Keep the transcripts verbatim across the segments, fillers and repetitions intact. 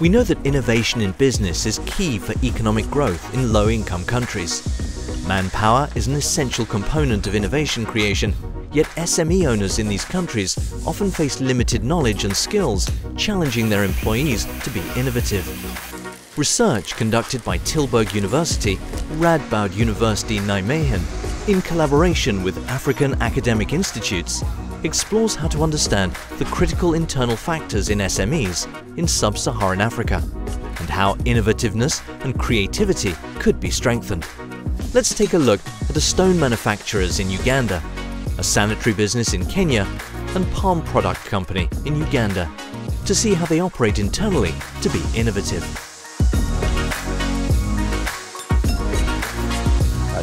We know that innovation in business is key for economic growth in low-income countries. Manpower is an essential component of innovation creation, yet S M E owners in these countries often face limited knowledge and skills, challenging their employees to be innovative. Research conducted by Tilburg University, Radboud University Nijmegen, in collaboration with African academic institutes, explores how to understand the critical internal factors in S M Es in sub-Saharan Africa and how innovativeness and creativity could be strengthened. Let's take a look at the stone manufacturers in Uganda, a sanitary business in Kenya, and palm product company in Uganda to see how they operate internally to be innovative.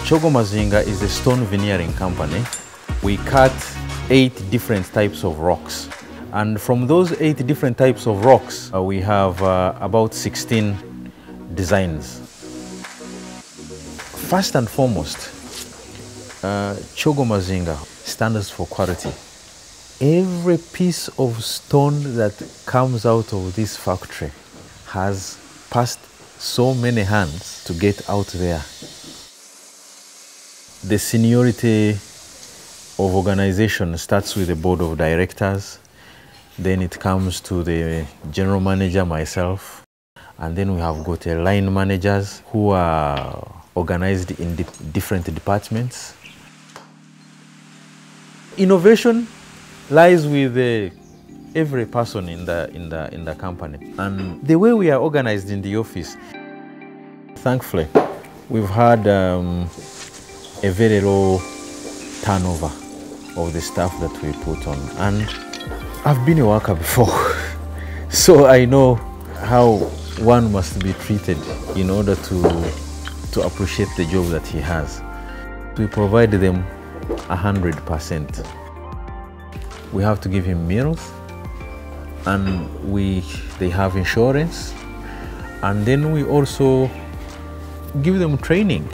Tshogo Mazinga is a stone veneering company. We cut eight different types of rocks, and from those eight different types of rocks uh, we have uh, about sixteen designs. First and foremost, uh, Tshogo Mazinga stands for quality. Every piece of stone that comes out of this factory has passed so many hands to get out there. The seniority of organization starts with the board of directors, then it comes to the general manager, myself, and then we have got a line managers who are organized in di different departments. Innovation lies with uh, every person in the, in, the, in the company, and the way we are organized in the office. Thankfully, we've had um, a very low turnover of the staff that we put on, and I've been a worker before so I know how one must be treated in order to to appreciate the job that he has. We provide them a hundred percent. We have to give him meals, and we they have insurance, and then we also give them training.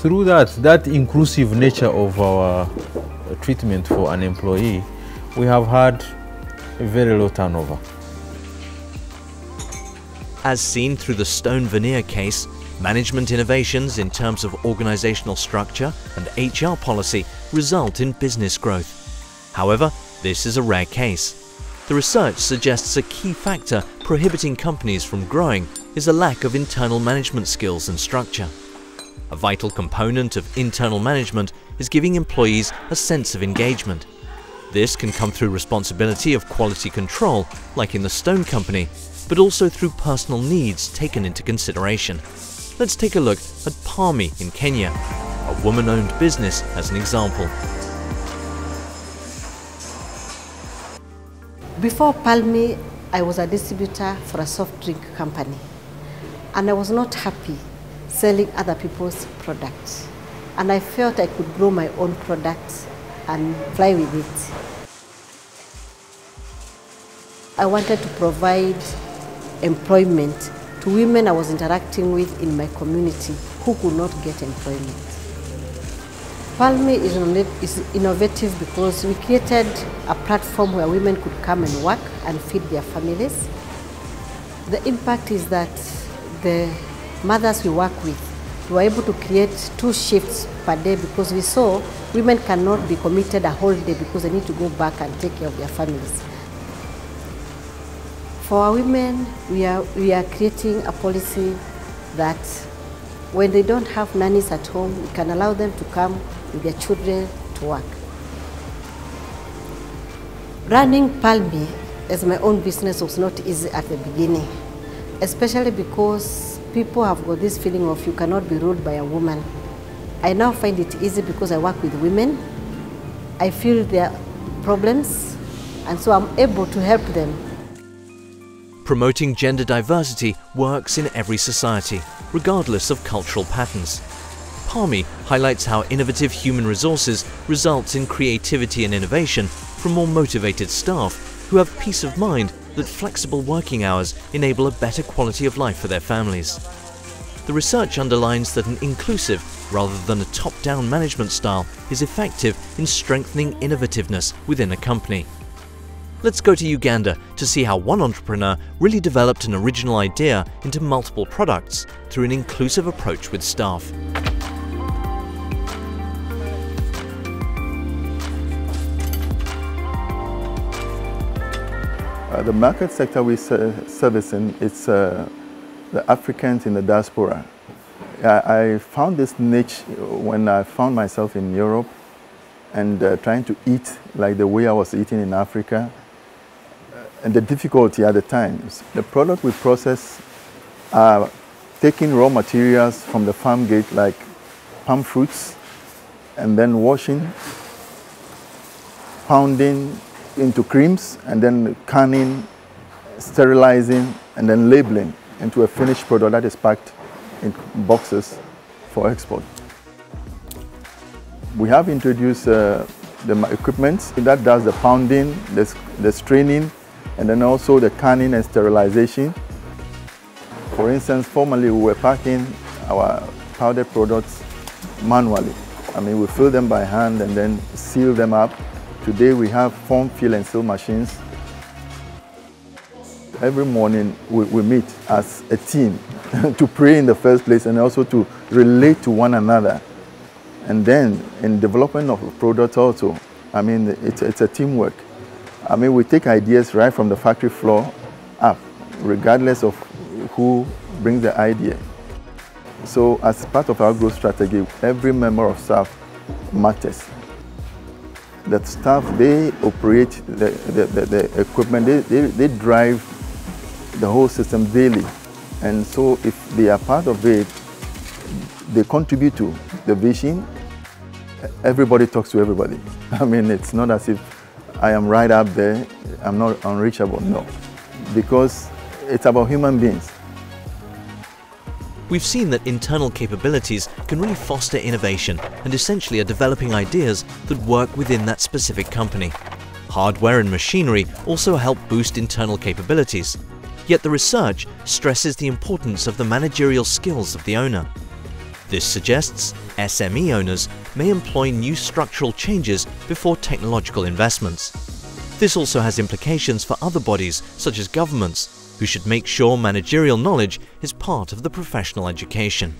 Through that, that inclusive nature of our treatment for an employee, we have had a very low turnover. As seen through the stone veneer case, management innovations in terms of organizational structure and H R policy result in business growth. However, this is a rare case. The research suggests a key factor prohibiting companies from growing is a lack of internal management skills and structure. A vital component of internal management is giving employees a sense of engagement. This can come through responsibility of quality control, like in the stone company, but also through personal needs taken into consideration. Let's take a look at Palmy in Kenya, a woman-owned business, as an example. Before Palmy, I was a distributor for a soft drink company, and I was not happy selling other people's products, and I felt I could grow my own products and fly with it. I wanted to provide employment to women I was interacting with in my community who could not get employment. Palmy is innovative because we created a platform where women could come and work and feed their families. The impact is that the mothers we work with, we were able to create two shifts per day because we saw women cannot be committed a whole day because they need to go back and take care of their families. For our women, we are, we are creating a policy that when they don't have nannies at home, we can allow them to come with their children to work. Running Palmy as my own business was not easy at the beginning, especially because people have got this feeling of you cannot be ruled by a woman. I now find it easy because I work with women. I feel their problems, and so I'm able to help them. Promoting gender diversity works in every society, regardless of cultural patterns. Palmy highlights how innovative human resources results in creativity and innovation from more motivated staff who have peace of mind that flexible working hours enable a better quality of life for their families. The research underlines that an inclusive, rather than a top-down management style, is effective in strengthening innovativeness within a company. Let's go to Uganda to see how one entrepreneur really developed an original idea into multiple products through an inclusive approach with staff. Uh, the market sector we're servicing is uh, the Africans in the diaspora. I, I found this niche when I found myself in Europe and uh, trying to eat like the way I was eating in Africa, and the difficulty at the time. The product we process are taking raw materials from the farm gate like palm fruits and then washing, pounding, into creams, and then canning, sterilizing, and then labeling into a finished product that is packed in boxes for export. We have introduced uh, the equipment that does the pounding, the, the straining, and then also the canning and sterilization. For instance, formerly we were packing our powdered products manually. I mean, we fill them by hand and then seal them up. Today we have form, fill and seal machines. Every morning we, we meet as a team to pray in the first place and also to relate to one another. And then in development of products also, I mean, it's, it's a teamwork. I mean, we take ideas right from the factory floor up, regardless of who brings the idea. So as part of our growth strategy, every member of staff matters. The staff, they operate the, the, the, the equipment, they, they, they drive the whole system daily. And so if they are part of it, they contribute to the vision. Everybody talks to everybody. I mean, it's not as if I am right up there, I'm not unreachable, no. Because it's about human beings. We've seen that internal capabilities can really foster innovation and essentially are developing ideas that work within that specific company. Hardware and machinery also help boost internal capabilities. Yet the research stresses the importance of the managerial skills of the owner. This suggests S M E owners may employ new structural changes before technological investments. This also has implications for other bodies, such as governments, who should make sure managerial knowledge is part of the professional education.